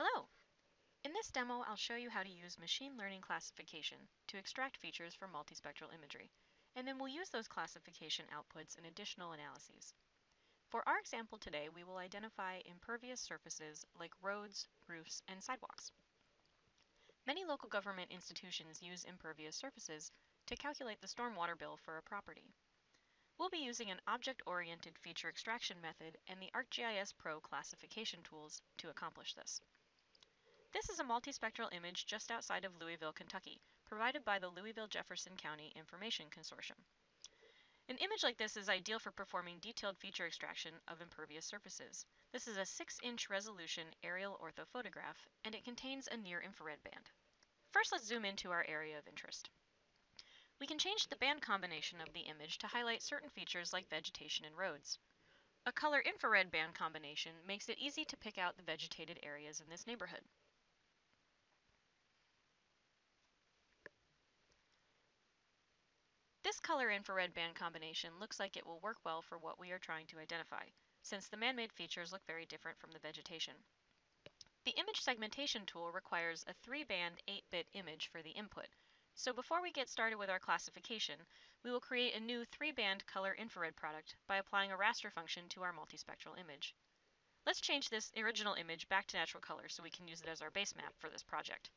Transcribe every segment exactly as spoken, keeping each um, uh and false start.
Hello! In this demo, I'll show you how to use machine learning classification to extract features from multispectral imagery, and then we'll use those classification outputs in additional analyses. For our example today, we will identify impervious surfaces like roads, roofs, and sidewalks. Many local government institutions use impervious surfaces to calculate the stormwater bill for a property. We'll be using an object-oriented feature extraction method and the ArcGIS Pro classification tools to accomplish this. This is a multispectral image just outside of Louisville, Kentucky, provided by the Louisville-Jefferson County Information Consortium. An image like this is ideal for performing detailed feature extraction of impervious surfaces. This is a six inch resolution aerial orthophotograph, and it contains a near-infrared band. First, let's zoom into our area of interest. We can change the band combination of the image to highlight certain features like vegetation and roads. A color-infrared band combination makes it easy to pick out the vegetated areas in this neighborhood. This color-infrared band combination looks like it will work well for what we are trying to identify, since the man-made features look very different from the vegetation. The image segmentation tool requires a three band, eight bit image for the input, so before we get started with our classification, we will create a new three band color-infrared product by applying a raster function to our multispectral image. Let's change this original image back to natural color so we can use it as our base map for this project.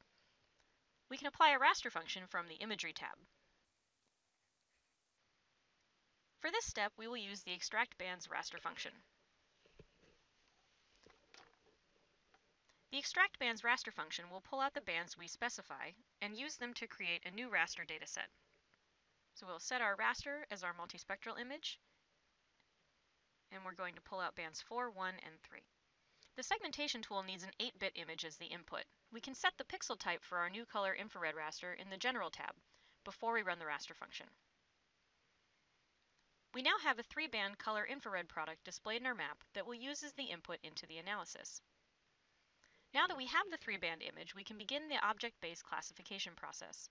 We can apply a raster function from the Imagery tab. For this step, we will use the Extract Bands raster function. The Extract Bands raster function will pull out the bands we specify and use them to create a new raster dataset. So we'll set our raster as our multispectral image, and we're going to pull out bands four, one, and three. The segmentation tool needs an eight bit image as the input. We can set the pixel type for our new color infrared raster in the General tab before we run the raster function. We now have a three band color infrared product displayed in our map that we'll use as the input into the analysis. Now that we have the three band image, we can begin the object-based classification process.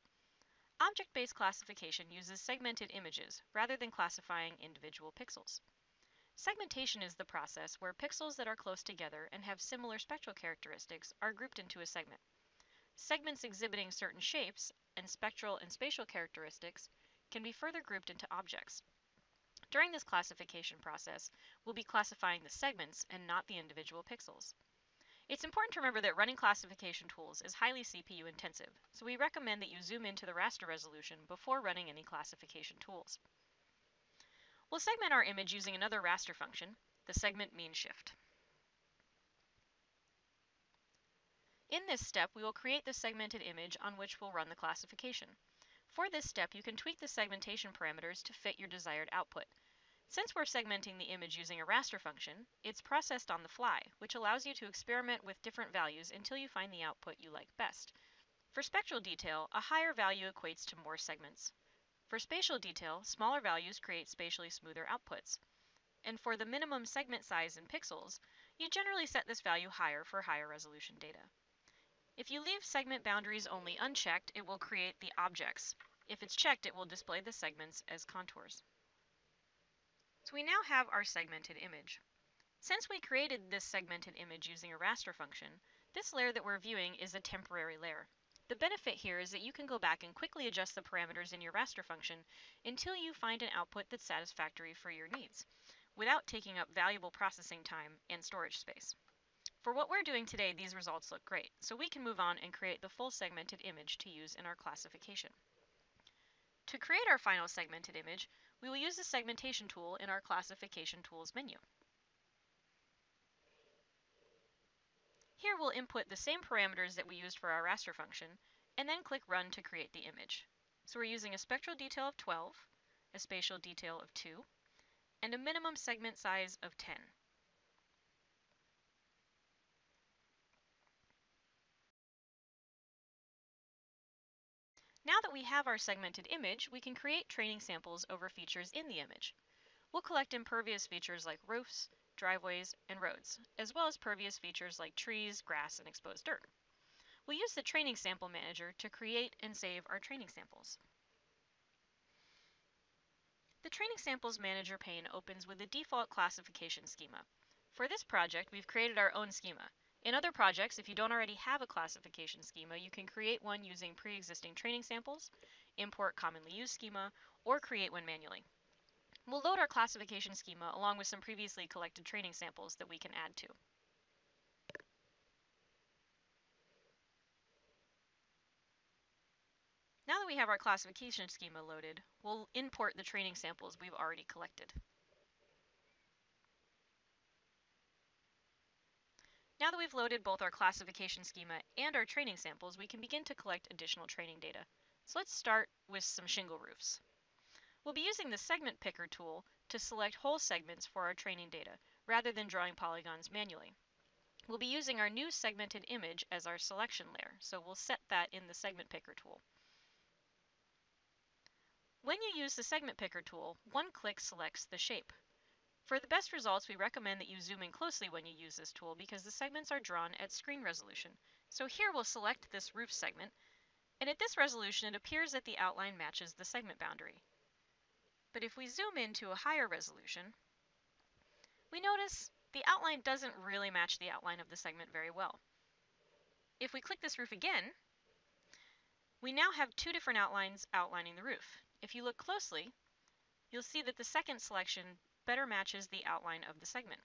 Object-based classification uses segmented images rather than classifying individual pixels. Segmentation is the process where pixels that are close together and have similar spectral characteristics are grouped into a segment. Segments exhibiting certain shapes and spectral and spatial characteristics can be further grouped into objects. During this classification process, we'll be classifying the segments and not the individual pixels. It's important to remember that running classification tools is highly C P U intensive, so we recommend that you zoom into the raster resolution before running any classification tools. We'll segment our image using another raster function, the Segment Mean Shift. In this step, we will create the segmented image on which we'll run the classification. For this step, you can tweak the segmentation parameters to fit your desired output. Since we're segmenting the image using a raster function, it's processed on the fly, which allows you to experiment with different values until you find the output you like best. For spectral detail, a higher value equates to more segments. For spatial detail, smaller values create spatially smoother outputs. And for the minimum segment size in pixels, you generally set this value higher for higher resolution data. If you leave segment boundaries only unchecked, it will create the objects. If it's checked, it will display the segments as contours. So we now have our segmented image. Since we created this segmented image using a raster function, this layer that we're viewing is a temporary layer. The benefit here is that you can go back and quickly adjust the parameters in your raster function until you find an output that's satisfactory for your needs, without taking up valuable processing time and storage space. For what we're doing today, these results look great, so we can move on and create the full segmented image to use in our classification. To create our final segmented image, we will use the segmentation tool in our classification tools menu. Here we'll input the same parameters that we used for our raster function, and then click Run to create the image. So we're using a spectral detail of twelve, a spatial detail of two, and a minimum segment size of ten. Now that we have our segmented image, we can create training samples over features in the image. We'll collect impervious features like roofs, driveways, and roads, as well as pervious features like trees, grass, and exposed dirt. We'll use the Training Sample Manager to create and save our training samples. The Training Samples Manager pane opens with a default classification schema. For this project, we've created our own schema, In other projects, if you don't already have a classification schema, you can create one using pre-existing training samples, import commonly used schema, or create one manually. We'll load our classification schema along with some previously collected training samples that we can add to. Now that we have our classification schema loaded, we'll import the training samples we've already collected. Now that we've loaded both our classification schema and our training samples, we can begin to collect additional training data. So let's start with some shingle roofs. We'll be using the Segment Picker tool to select whole segments for our training data, rather than drawing polygons manually. We'll be using our new segmented image as our selection layer, so we'll set that in the Segment Picker tool. When you use the Segment Picker tool, one click selects the shape. For the best results, we recommend that you zoom in closely when you use this tool because the segments are drawn at screen resolution. So here we'll select this roof segment, and at this resolution it appears that the outline matches the segment boundary. But if we zoom in to a higher resolution, we notice the outline doesn't really match the outline of the segment very well. If we click this roof again, we now have two different outlines outlining the roof. If you look closely, you'll see that the second selection better matches the outline of the segment.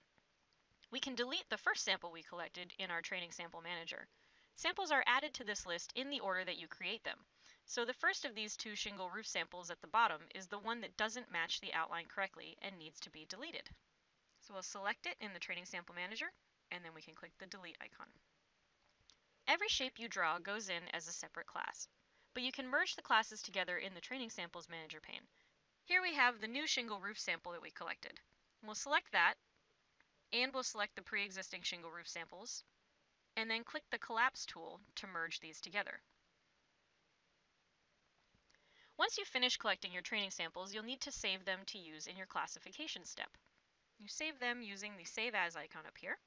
We can delete the first sample we collected in our Training Sample Manager. Samples are added to this list in the order that you create them. So the first of these two shingle roof samples at the bottom is the one that doesn't match the outline correctly and needs to be deleted. So we'll select it in the Training Sample Manager, and then we can click the delete icon. Every shape you draw goes in as a separate class, but you can merge the classes together in the Training Samples Manager pane. Here we have the new shingle roof sample that we collected. We'll select that, and we'll select the pre-existing shingle roof samples, and then click the Collapse tool to merge these together. Once you finish collecting your training samples, you'll need to save them to use in your classification step. You save them using the Save As icon up here.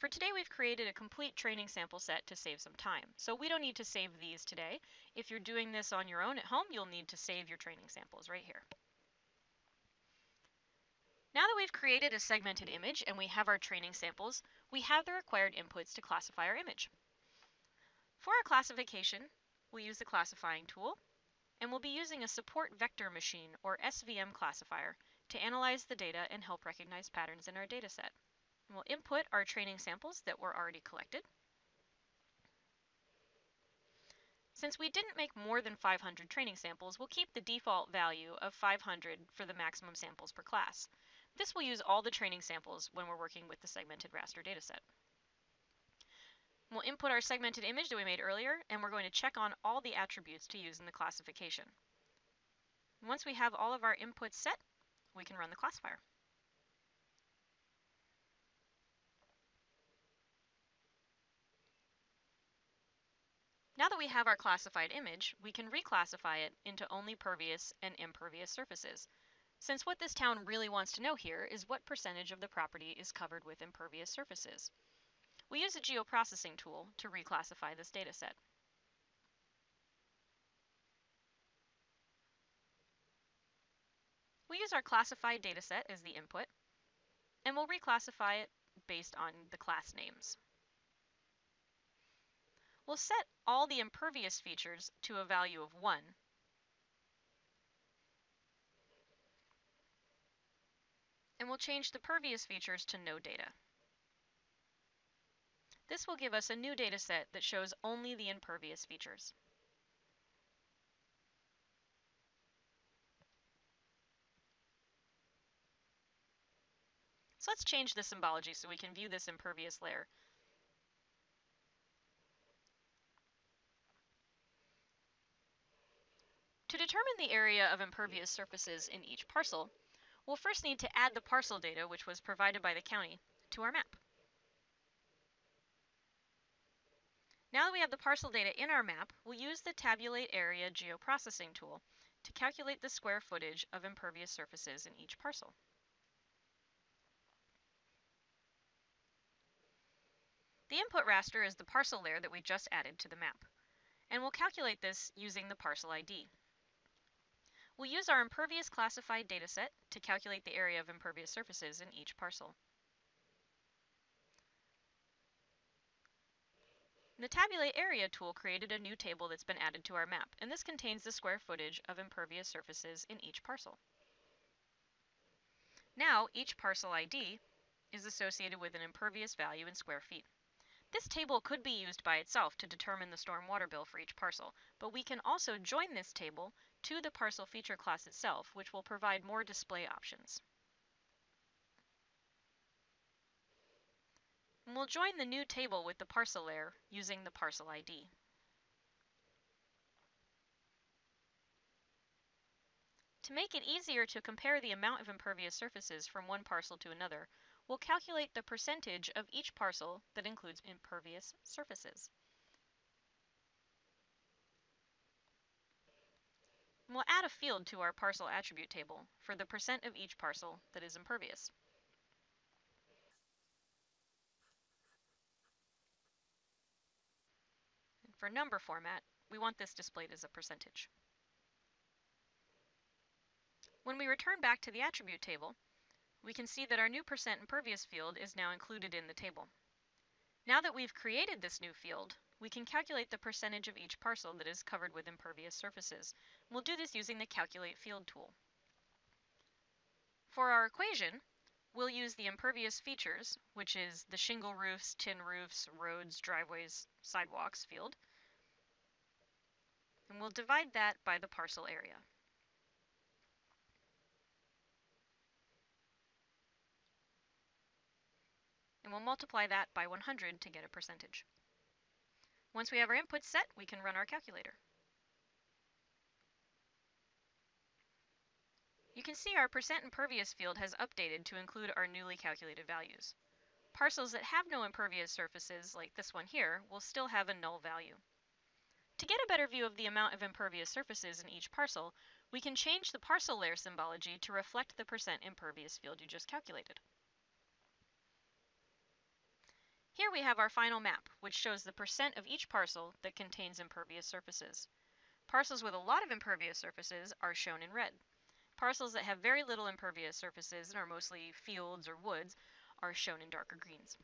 For today, we've created a complete training sample set to save some time, so we don't need to save these today. If you're doing this on your own at home, you'll need to save your training samples right here. Now that we've created a segmented image and we have our training samples, we have the required inputs to classify our image. For our classification, we'll use the classifying tool, and we'll be using a support vector machine, or S V M classifier, to analyze the data and help recognize patterns in our data set. And we'll input our training samples that were already collected. Since we didn't make more than five hundred training samples, we'll keep the default value of five hundred for the maximum samples per class. This will use all the training samples when we're working with the segmented raster dataset. We'll input our segmented image that we made earlier, and we're going to check on all the attributes to use in the classification. Once we have all of our inputs set, we can run the classifier. Now that we have our classified image, we can reclassify it into only pervious and impervious surfaces, since what this town really wants to know here is what percentage of the property is covered with impervious surfaces. We use a geoprocessing tool to reclassify this data set. We use our classified data set as the input, and we'll reclassify it based on the class names. We'll set all the impervious features to a value of one. And we'll change the pervious features to no data. This will give us a new data set that shows only the impervious features. So let's change the symbology so we can view this impervious layer. To determine the area of impervious surfaces in each parcel, we'll first need to add the parcel data, which was provided by the county, to our map. Now that we have the parcel data in our map, we'll use the Tabulate Area geoprocessing tool to calculate the square footage of impervious surfaces in each parcel. The input raster is the parcel layer that we just added to the map, and we'll calculate this using the parcel I D. We'll use our impervious classified dataset to calculate the area of impervious surfaces in each parcel. The Tabulate Area tool created a new table that's been added to our map, and this contains the square footage of impervious surfaces in each parcel. Now, each parcel I D is associated with an impervious value in square feet. This table could be used by itself to determine the storm water bill for each parcel, but we can also join this table to the parcel feature class itself, which will provide more display options. And we'll join the new table with the parcel layer using the parcel I D. To make it easier to compare the amount of impervious surfaces from one parcel to another, we'll calculate the percentage of each parcel that includes impervious surfaces. And we'll add a field to our parcel attribute table for the percent of each parcel that is impervious. For number format, we want this displayed as a percentage. When we return back to the attribute table, we can see that our new percent impervious field is now included in the table. Now that we've created this new field, we can calculate the percentage of each parcel that is covered with impervious surfaces. We'll do this using the Calculate Field tool. For our equation, we'll use the impervious features, which is the shingle roofs, tin roofs, roads, driveways, sidewalks field. And we'll divide that by the parcel area. And we'll multiply that by one hundred to get a percentage. Once we have our inputs set, we can run our calculator. You can see our percent impervious field has updated to include our newly calculated values. Parcels that have no impervious surfaces, like this one here, will still have a null value. To get a better view of the amount of impervious surfaces in each parcel, we can change the parcel layer symbology to reflect the percent impervious field you just calculated. Here we have our final map, which shows the percent of each parcel that contains impervious surfaces. Parcels with a lot of impervious surfaces are shown in red. Parcels that have very little impervious surfaces and are mostly fields or woods are shown in darker greens.